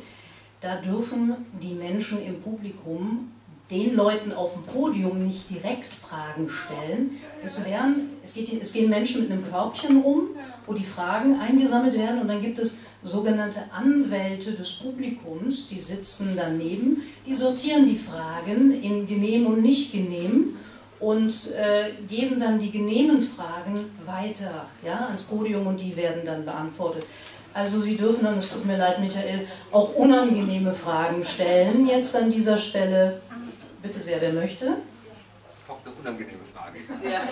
Da dürfen die Menschen im Publikum den Leuten auf dem Podium nicht direkt Fragen stellen. Es gehen Menschen mit einem Körbchen rum, wo die Fragen eingesammelt werden, und dann gibt es sogenannte Anwälte des Publikums, die sitzen daneben, die sortieren die Fragen in genehm und nicht genehm und geben dann die genehmen Fragen weiter, ja, ans Podium, und die werden dann beantwortet. Also Sie dürfen dann, es tut mir leid, Michael, auch unangenehme Fragen stellen. Jetzt an dieser Stelle, bitte sehr, wer möchte? Sofort eine unangenehme Frage. Ja.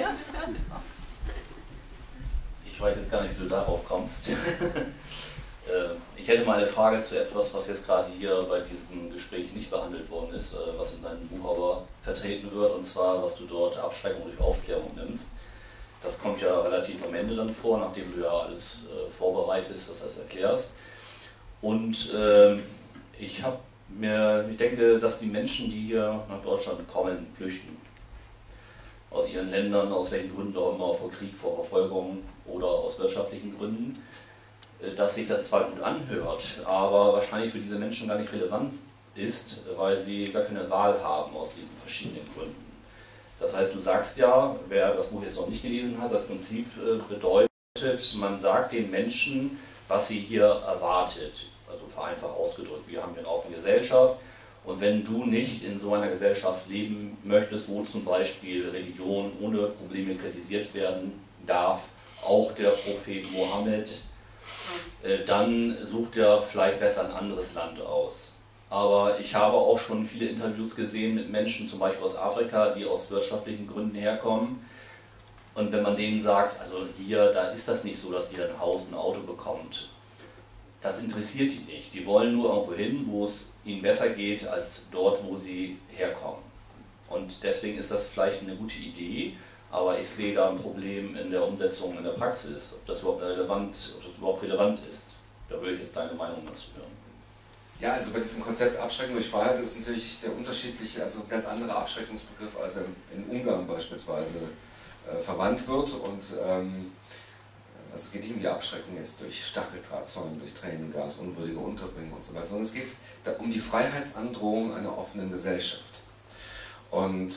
Ich weiß jetzt gar nicht, wie du darauf kommst. Ich hätte mal eine Frage zu etwas, was jetzt gerade hier bei diesem Gespräch nicht behandelt worden ist, was in deinem Buch aber vertreten wird, und zwar, was du dort Abschreckung durch Aufklärung nimmst. Das kommt ja relativ am Ende dann vor, nachdem du ja alles vorbereitest, das alles erklärst. Und ich denke, dass die Menschen, die hier nach Deutschland kommen, flüchten. Aus ihren Ländern, aus welchen Gründen auch immer, vor Krieg, vor Verfolgung oder aus wirtschaftlichen Gründen. Dass sich das zwar gut anhört, aber wahrscheinlich für diese Menschen gar nicht relevant ist, weil sie gar keine Wahl haben aus diesen verschiedenen Gründen. Das heißt, du sagst ja, wer das Buch jetzt noch nicht gelesen hat, das Prinzip bedeutet, man sagt den Menschen, was sie hier erwartet. Also vereinfacht ausgedrückt, wir haben hier eine offene Gesellschaft, und wenn du nicht in so einer Gesellschaft leben möchtest, wo zum Beispiel Religion ohne Probleme kritisiert werden darf, auch der Prophet Mohammed, dann sucht er vielleicht besser ein anderes Land aus. Aber ich habe auch schon viele Interviews gesehen mit Menschen, zum Beispiel aus Afrika, die aus wirtschaftlichen Gründen herkommen. Und wenn man denen sagt, also hier, da ist das nicht so, dass jeder ein Haus, ein Auto bekommt. Das interessiert die nicht. Die wollen nur irgendwo hin, wo es ihnen besser geht, als dort, wo sie herkommen. Und deswegen ist das vielleicht eine gute Idee. Aber ich sehe da ein Problem in der Umsetzung, in der Praxis, ob das überhaupt relevant ist. Da würde ich jetzt deine Meinung dazu hören. Ja, also bei diesem Konzept Abschreckung durch Wahrheit ist natürlich der unterschiedliche, also ein ganz anderer Abschreckungsbegriff, als er in Ungarn beispielsweise verwandt wird. Und also es geht nicht um die Abschreckung jetzt durch Stacheldrahtzäune, durch Tränengas, unwürdige Unterbringung und so weiter, sondern es geht um die Freiheitsandrohung einer offenen Gesellschaft. Und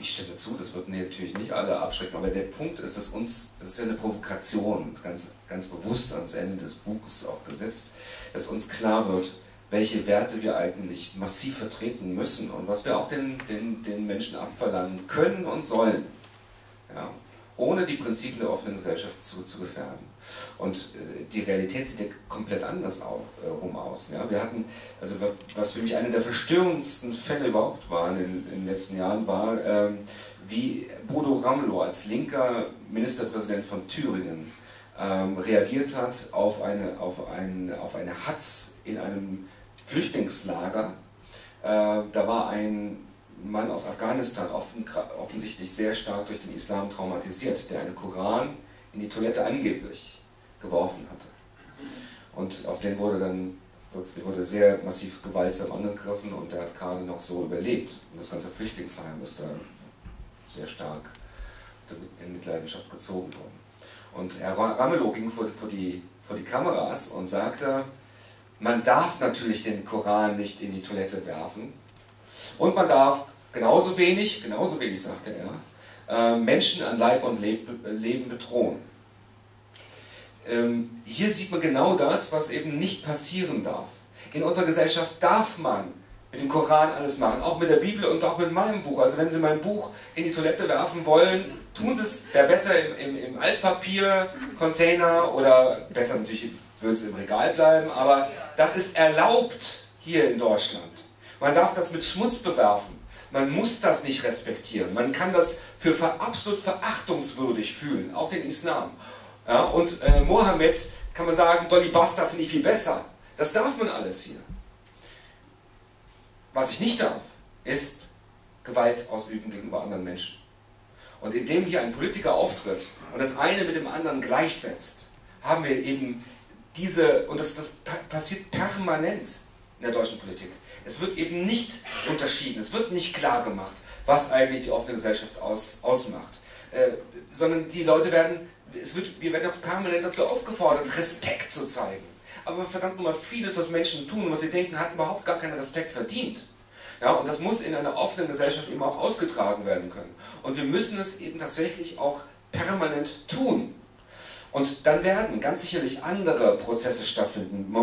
ich stimme zu, das wird natürlich nicht alle abschrecken, aber der Punkt ist, dass uns, das ist ja eine Provokation, ganz bewusst ans Ende des Buches auch gesetzt, dass uns klar wird, welche Werte wir eigentlich massiv vertreten müssen und was wir auch den Menschen abverlangen können und sollen, ja, ohne die Prinzipien der offenen Gesellschaft zu gefährden. Und die Realität sieht ja komplett anders rum aus. Ja? Wir hatten, also was für mich einer der verstörendsten Fälle überhaupt war in den letzten Jahren, war, wie Bodo Ramelow als linker Ministerpräsident von Thüringen reagiert hat auf eine Hatz in einem Flüchtlingslager. Da war ein Mann aus Afghanistan, offensichtlich sehr stark durch den Islam traumatisiert, der einen Koran in die Toilette angeblich geworfen hatte. Und auf den wurde dann sehr massiv gewaltsam angegriffen und der hat gerade noch so überlebt. Und das ganze Flüchtlingsheim ist da sehr stark in Mitleidenschaft gezogen worden. Und Herr Ramelow ging vor die Kameras und sagte, man darf natürlich den Koran nicht in die Toilette werfen. Und man darf genauso wenig, sagte er, Menschen an Leib und Leben bedrohen. Hier sieht man genau das, was eben nicht passieren darf. In unserer Gesellschaft darf man mit dem Koran alles machen, auch mit der Bibel und auch mit meinem Buch. Also wenn Sie mein Buch in die Toilette werfen wollen, tun Sie es, wäre besser im Altpapiercontainer oder besser natürlich würde es im Regal bleiben, aber das ist erlaubt hier in Deutschland. Man darf das mit Schmutz bewerfen. Man muss das nicht respektieren. Man kann das für absolut verachtungswürdig fühlen, auch den Islam. Ja, und Mohammed kann man sagen, Dolly Buster finde ich viel besser. Das darf man alles hier. Was ich nicht darf, ist Gewalt ausüben gegenüber anderen Menschen. Und indem hier ein Politiker auftritt und das eine mit dem anderen gleichsetzt, haben wir eben diese, und das passiert permanent in der deutschen Politik. Es wird eben nicht unterschieden, es wird nicht klar gemacht, was eigentlich die offene Gesellschaft ausmacht. Sondern die Leute wir werden auch permanent dazu aufgefordert, Respekt zu zeigen. Aber verdammt nochmal, vieles, was Menschen tun, was sie denken, hat überhaupt gar keinen Respekt verdient. Ja, und das muss in einer offenen Gesellschaft eben auch ausgetragen werden können. Und wir müssen es eben tatsächlich auch permanent tun. Und dann werden ganz sicherlich andere Prozesse stattfinden.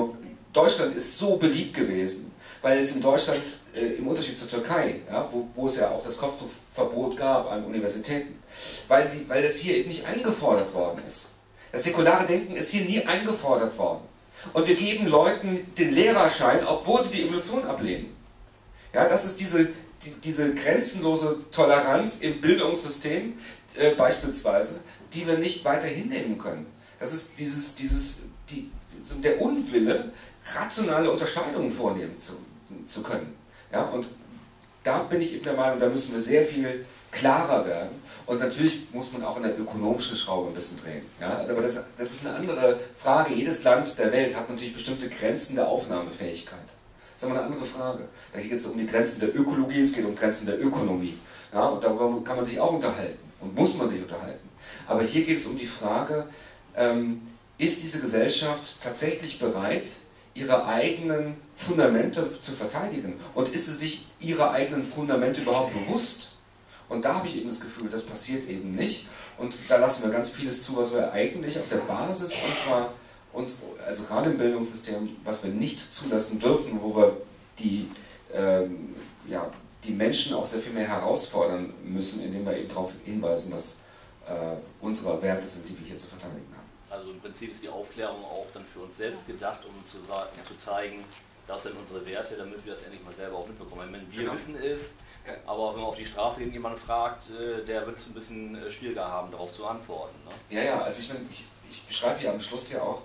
Deutschland ist so beliebt gewesen, weil es in Deutschland, im Unterschied zur Türkei, ja, wo es ja auch das Kopftuchverbot gab an Universitäten, weil das hier eben nicht eingefordert worden ist. Das säkulare Denken ist hier nie eingefordert worden. Und wir geben Leuten den Lehrerschein, obwohl sie die Evolution ablehnen. Ja, das ist diese grenzenlose Toleranz im Bildungssystem beispielsweise, die wir nicht weiter hinnehmen können. Das ist der Unwille, rationale Unterscheidungen vornehmen zu können. Ja, und da bin ich eben der Meinung, da müssen wir sehr viel klarer werden. Und natürlich muss man auch in der ökonomischen Schraube ein bisschen drehen. Ja, also, aber das ist eine andere Frage. Jedes Land der Welt hat natürlich bestimmte Grenzen der Aufnahmefähigkeit. Das ist aber eine andere Frage. Da geht es um die Grenzen der Ökologie, es geht um Grenzen der Ökonomie. Ja, und darüber kann man sich auch unterhalten und muss man sich unterhalten. Aber hier geht es um die Frage, ist diese Gesellschaft tatsächlich bereit, ihre eigenen Fundamente zu verteidigen? Und ist sie sich ihrer eigenen Fundamente überhaupt bewusst? Und da habe ich eben das Gefühl, das passiert eben nicht. Und da lassen wir ganz vieles zu, was wir eigentlich auf der Basis, und zwar also gerade im Bildungssystem, was wir nicht zulassen dürfen, wo wir die Menschen auch sehr viel mehr herausfordern müssen, indem wir eben darauf hinweisen, was unsere Werte sind, die wir hier zu verteidigen haben. Also im Prinzip ist die Aufklärung auch dann für uns selbst gedacht, um zu zeigen, das sind unsere Werte, damit wir das endlich mal selber auch mitbekommen. Wenn wir wissen es, aber wenn man auf die Straße geht und jemanden fragt, der wird es ein bisschen schwieriger haben, darauf zu antworten. Ne? Ja, also ich beschreibe ja am Schluss ja auch,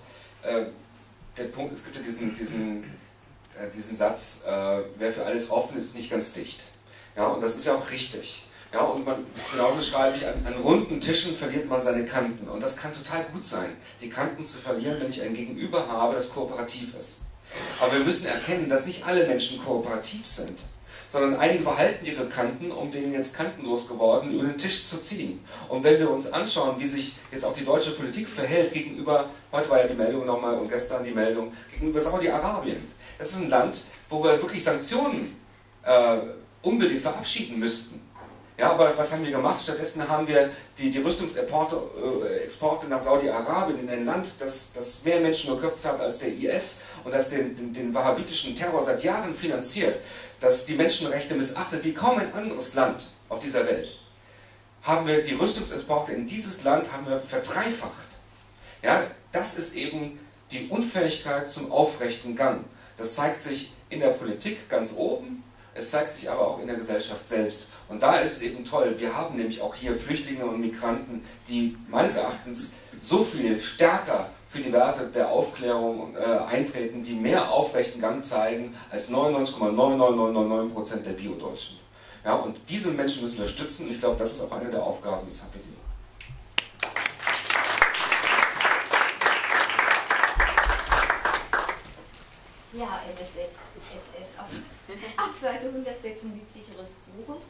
der Punkt, es gibt ja diesen Satz, wer für alles offen ist, ist nicht ganz dicht. Ja, und das ist ja auch richtig. Ja, und genauso schreibe ich, an runden Tischen verliert man seine Kanten. Und das kann total gut sein, die Kanten zu verlieren, wenn ich ein Gegenüber habe, das kooperativ ist. Aber wir müssen erkennen, dass nicht alle Menschen kooperativ sind, sondern einige behalten ihre Kanten, um den jetzt kantenlos gewordenen über den Tisch zu ziehen. Und wenn wir uns anschauen, wie sich jetzt auch die deutsche Politik verhält gegenüber, heute war ja die Meldung nochmal und gestern die Meldung, gegenüber Saudi-Arabien. Das ist ein Land, wo wir wirklich Sanktionen unbedingt verabschieden müssten. Ja, aber was haben wir gemacht? Stattdessen haben wir die Rüstungsexporte nach Saudi-Arabien, in ein Land, das mehr Menschen geköpft hat als der IS und das den wahhabitischen Terror seit Jahren finanziert, das die Menschenrechte missachtet wie kaum ein anderes Land auf dieser Welt. Haben wir die Rüstungsexporte in dieses Land verdreifacht. Ja, das ist eben die Unfähigkeit zum aufrechten Gang. Das zeigt sich in der Politik ganz oben, es zeigt sich aber auch in der Gesellschaft selbst. Und da ist es eben toll, wir haben nämlich auch hier Flüchtlinge und Migranten, die meines Erachtens so viel stärker für die Werte der Aufklärung eintreten, die mehr aufrechten Gang zeigen als 99,99999% der Bio-Deutschen. Ja, und diese Menschen müssen wir stützen und ich glaube, das ist auch eine der Aufgaben des HPD. Ja, es ist auf Seite 176 Ihres Buches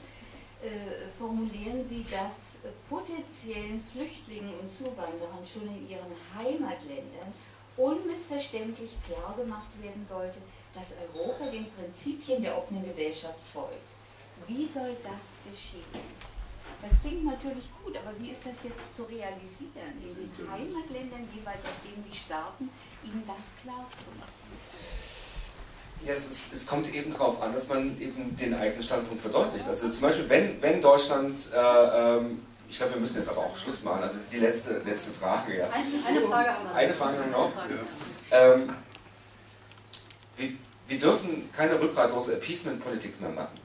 formulieren Sie, dass potenziellen Flüchtlingen und Zuwanderern schon in ihren Heimatländern unmissverständlich klar gemacht werden sollte, dass Europa den Prinzipien der offenen Gesellschaft folgt. Wie soll das geschehen? Das klingt natürlich gut, aber wie ist das jetzt zu realisieren, in den Heimatländern jeweils, auf denen Sie starten, Ihnen das klar zu machen? Ja, es kommt eben darauf an, dass man eben den eigenen Standpunkt verdeutlicht. Also zum Beispiel, wenn Deutschland, ich glaube, wir müssen jetzt aber auch Schluss machen, also das ist die letzte Frage. Ja. Eine Frage haben wir. Eine Frage noch. Ja. Wir dürfen keine rückgratlose Appeasement-Politik mehr machen.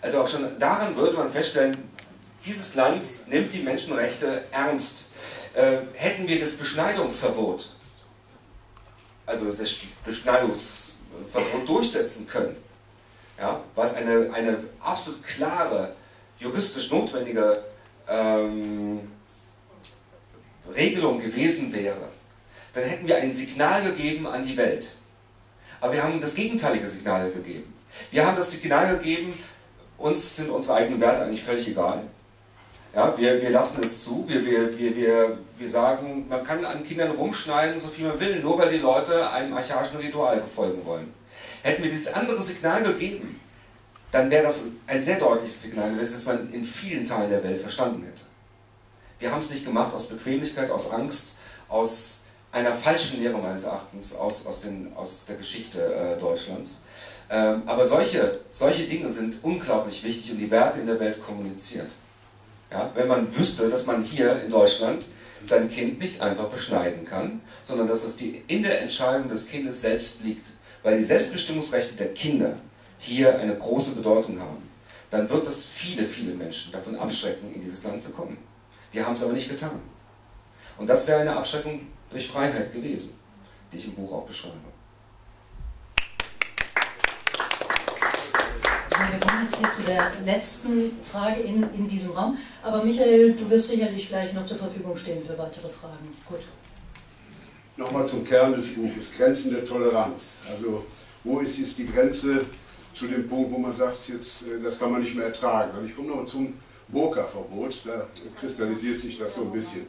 Also auch schon daran würde man feststellen, dieses Land nimmt die Menschenrechte ernst. Hätten wir das Beschneidungsverbot, also das Beschneidungsverbot durchsetzen können, ja, was eine absolut klare, juristisch notwendige Regelung gewesen wäre, dann hätten wir ein Signal gegeben an die Welt. Aber wir haben das gegenteilige Signal gegeben. Wir haben das Signal gegeben, uns sind unsere eigenen Werte eigentlich völlig egal. Ja, wir lassen es zu, wir sagen, man kann an Kindern rumschneiden, so viel man will, nur weil die Leute einem archaischen Ritual folgen wollen. Hätten wir dieses andere Signal gegeben, dann wäre das ein sehr deutliches Signal gewesen, das man in vielen Teilen der Welt verstanden hätte. Wir haben es nicht gemacht aus Bequemlichkeit, aus Angst, aus einer falschen Lehre meines Erachtens, aus der Geschichte Deutschlands. Aber solche Dinge sind unglaublich wichtig und die werden in der Welt kommuniziert. Ja, wenn man wüsste, dass man hier in Deutschland sein Kind nicht einfach beschneiden kann, sondern dass es in der Entscheidung des Kindes selbst liegt, weil die Selbstbestimmungsrechte der Kinder hier eine große Bedeutung haben, dann wird das viele, viele Menschen davon abschrecken, in dieses Land zu kommen. Wir haben es aber nicht getan. Und das wäre eine Abschreckung durch Freiheit gewesen, die ich im Buch auch beschreibe. Wir kommen jetzt hier zu der letzten Frage in diesem Raum. Aber Michael, du wirst sicherlich gleich noch zur Verfügung stehen für weitere Fragen. Gut. Nochmal zum Kern des Buches, Grenzen der Toleranz. Also wo ist jetzt die Grenze zu dem Punkt, wo man sagt, jetzt, das kann man nicht mehr ertragen. Also ich komme noch zum Burka-Verbot, da kristallisiert sich das so ein bisschen.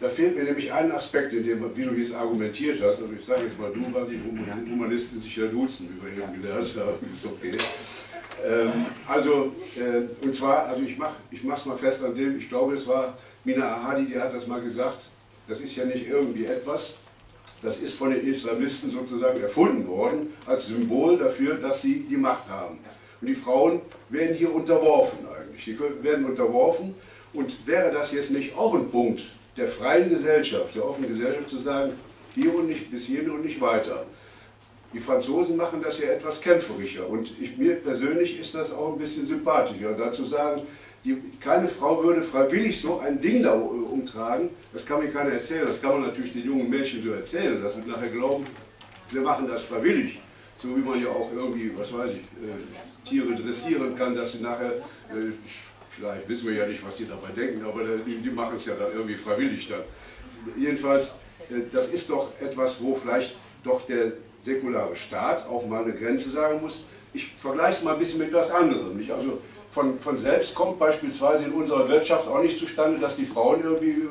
Da fehlt mir nämlich ein Aspekt, in dem, wie du jetzt argumentiert hast, also ich sage jetzt mal du, weil die Humanisten sich ja duzen, wie wir eben gelernt haben, ist okay. Also, und zwar, also ich mach's mal fest an dem, ich glaube, es war Mina Ahadi, die hat das mal gesagt, das ist ja nicht irgendwie etwas, das ist von den Islamisten sozusagen erfunden worden, als Symbol dafür, dass sie die Macht haben. Und die Frauen werden hier unterworfen eigentlich, die werden unterworfen und wäre das jetzt nicht auch ein Punkt der freien Gesellschaft, der offenen Gesellschaft zu sagen, hier und nicht, bis hierhin und nicht weiter. Die Franzosen machen das ja etwas kämpferischer und mir persönlich ist das auch ein bisschen sympathischer. Dazu sagen, keine Frau würde freiwillig so ein Ding da umtragen, das kann mir keiner erzählen, das kann man natürlich den jungen Mädchen so erzählen, dass sie nachher glauben, wir machen das freiwillig. So wie man ja auch irgendwie, was weiß ich, Tiere dressieren kann, dass sie nachher, vielleicht wissen wir ja nicht, was die dabei denken, aber die machen es ja dann irgendwie freiwillig dann. Jedenfalls, das ist doch etwas, wo vielleicht doch der säkulare Staat auch mal eine Grenze sagen muss. Ich vergleiche es mal ein bisschen mit was anderem. Also von selbst kommt beispielsweise in unserer Wirtschaft auch nicht zustande, dass die Frauen irgendwie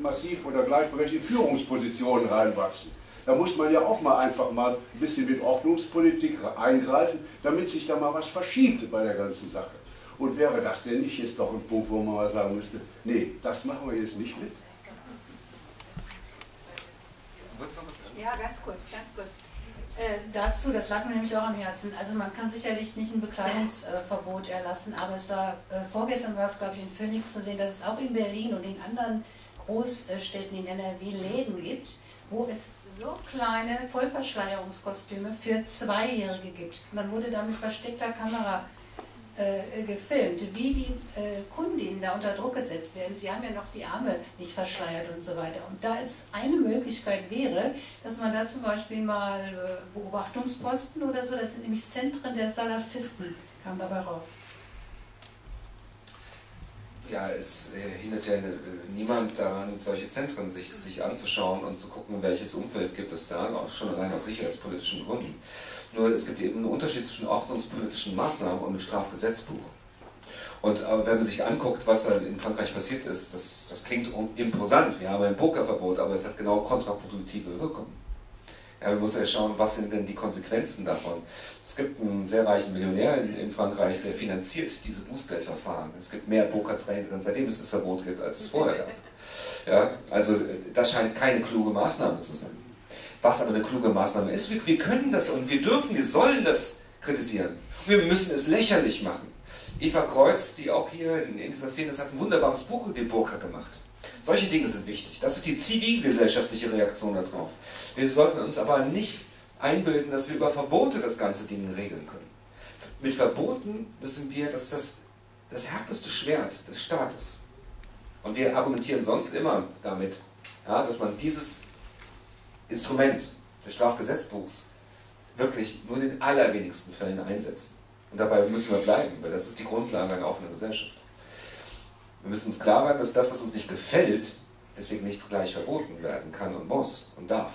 massiv oder gleichberechtigt in Führungspositionen reinwachsen. Da muss man ja auch mal einfach mal ein bisschen mit Ordnungspolitik eingreifen, damit sich da mal was verschiebt bei der ganzen Sache. Und wäre das denn nicht jetzt doch ein Punkt, wo man mal sagen müsste, nee, das machen wir jetzt nicht mit? Ja, ganz kurz, ganz kurz. Dazu, das lag mir nämlich auch am Herzen, also man kann sicherlich nicht ein Bekleidungsverbot erlassen, aber es war, vorgestern war es, glaube ich, in Phoenix zu sehen, dass es auch in Berlin und in anderen Großstädten in NRW Läden gibt, wo es so kleine Vollverschleierungskostüme für Zweijährige gibt. Man wurde da mit versteckter Kamera gefilmt, wie die Kundinnen da unter Druck gesetzt werden. Sie haben ja noch die Arme nicht verschleiert und so weiter. Und da es eine Möglichkeit wäre, dass man da zum Beispiel mal Beobachtungsposten oder so, das sind nämlich Zentren der Salafisten, kam dabei raus. Ja, es hindert ja niemand daran, solche Zentren sich anzuschauen und zu gucken, welches Umfeld gibt es da, auch schon allein aus sicherheitspolitischen Gründen. Nur es gibt eben einen Unterschied zwischen ordnungspolitischen Maßnahmen und dem Strafgesetzbuch. Und wenn man sich anguckt, was da in Frankreich passiert ist, das klingt imposant. Wir haben ein Burka-Verbot, aber es hat genau kontraproduktive Wirkungen. Ja, man muss ja schauen, was sind denn die Konsequenzen davon. Es gibt einen sehr reichen Millionär in Frankreich, der finanziert diese Bußgeldverfahren. Es gibt mehr Pokerträgerinnen, seitdem es das Verbot gibt, als es vorher gab. Ja, also das scheint keine kluge Maßnahme zu sein. Was aber eine kluge Maßnahme ist, wir können das und wir dürfen, wir sollen das kritisieren. Wir müssen es lächerlich machen. Eva Kreuz, die auch hier in dieser Szene ist, hat ein wunderbares Buch über die Burka gemacht. Solche Dinge sind wichtig. Das ist die zivilgesellschaftliche Reaktion darauf. Wir sollten uns aber nicht einbilden, dass wir über Verbote das ganze Ding regeln können. Mit Verboten müssen wir, das ist das härteste Schwert des Staates. Und wir argumentieren sonst immer damit, ja, dass man dieses Instrument des Strafgesetzbuchs wirklich nur in den allerwenigsten Fällen einsetzt. Und dabei müssen wir bleiben, weil das ist die Grundlage einer offenen Gesellschaft. Wir müssen uns klar werden, dass das, was uns nicht gefällt, deswegen nicht gleich verboten werden kann und muss und darf.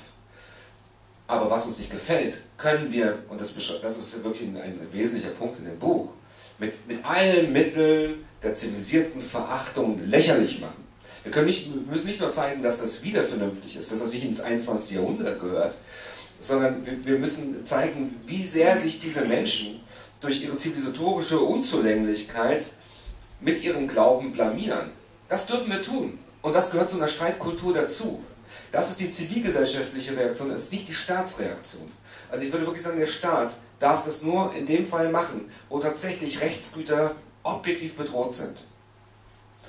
Aber was uns nicht gefällt, können wir, und das ist wirklich ein wesentlicher Punkt in dem Buch, mit allen Mitteln der zivilisierten Verachtung lächerlich machen. Wir müssen nicht nur zeigen, dass das wieder vernünftig ist, dass das nicht ins 21. Jahrhundert gehört, sondern wir müssen zeigen, wie sehr sich diese Menschen durch ihre zivilisatorische Unzulänglichkeit mit ihrem Glauben blamieren. Das dürfen wir tun. Und das gehört zu einer Streitkultur dazu. Das ist die zivilgesellschaftliche Reaktion, das ist nicht die Staatsreaktion. Also ich würde wirklich sagen, der Staat darf das nur in dem Fall machen, wo tatsächlich Rechtsgüter objektiv bedroht sind.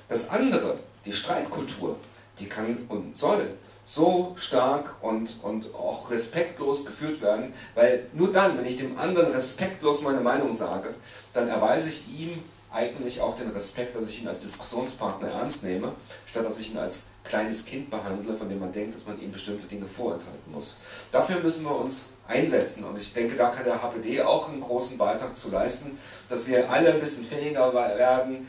Das andere, die Streitkultur, die kann und soll so stark und auch respektlos geführt werden, weil nur dann, wenn ich dem anderen respektlos meine Meinung sage, dann erweise ich ihm eigentlich auch den Respekt, dass ich ihn als Diskussionspartner ernst nehme, statt dass ich ihn als kleines Kind behandle, von dem man denkt, dass man ihm bestimmte Dinge vorenthalten muss. Dafür müssen wir uns einsetzen und ich denke, da kann der HPD auch einen großen Beitrag zu leisten, dass wir alle ein bisschen fähiger werden,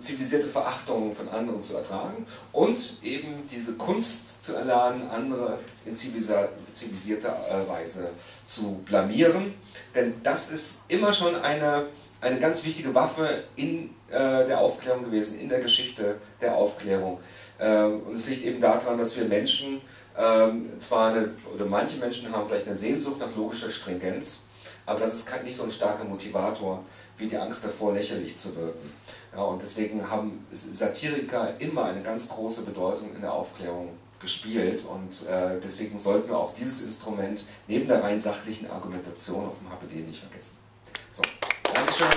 zivilisierte Verachtungen von anderen zu ertragen und eben diese Kunst zu erlernen, andere in zivilisierter Weise zu blamieren, denn das ist immer schon eine ganz wichtige Waffe in der Aufklärung gewesen, in der Geschichte der Aufklärung. Und es liegt eben daran, dass wir Menschen, manche Menschen haben vielleicht eine Sehnsucht nach logischer Stringenz, aber das ist nicht so ein starker Motivator wie die Angst davor, lächerlich zu wirken. Ja, und deswegen haben Satiriker immer eine ganz große Bedeutung in der Aufklärung gespielt und deswegen sollten wir auch dieses Instrument neben der rein sachlichen Argumentation auf dem HPD nicht vergessen. So. Dankeschön.